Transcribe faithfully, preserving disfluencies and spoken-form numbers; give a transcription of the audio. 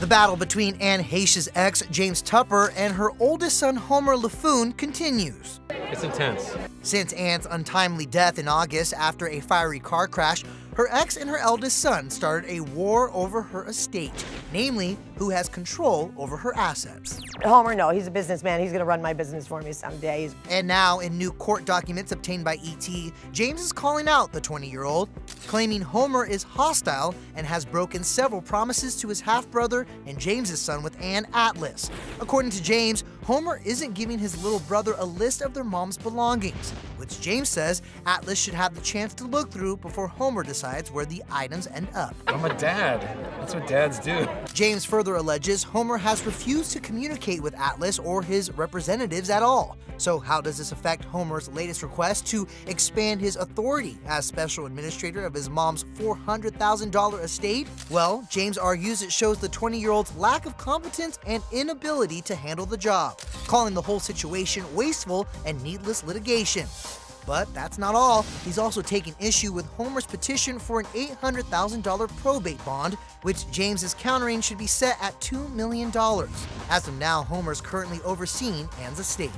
The battle between Anne Heche's ex, James Tupper, and her oldest son, Homer Laffoon, continues. It's intense. Since Anne's untimely death in August after a fiery car crash, her ex and her eldest son started a war over her estate, namely, who has control over her assets. Homer, no, he's a businessman. He's gonna run my business for me someday. And now, in new court documents obtained by E T, James is calling out the twenty-year-old, claiming Homer is hostile and has broken several promises to his half-brother and James's son with Anne, Atlas. According to James, Homer isn't giving his little brother a list of their mom's belongings, which James says Atlas should have the chance to look through before Homer decides where the items end up. I'm a dad. That's what dads do. James further alleges Homer has refused to communicate with Atlas or his representatives at all. So how does this affect Homer's latest request to expand his authority as special administrator of his mom's four hundred thousand dollar estate? Well, James argues it shows the twenty-year-old's lack of competence and inability to handle the job, calling the whole situation wasteful and needless litigation. But that's not all. He's also taken issue with Homer's petition for an eight hundred thousand dollar probate bond, which James is countering should be set at two million dollars. As of now, Homer's currently overseeing Anne's estate.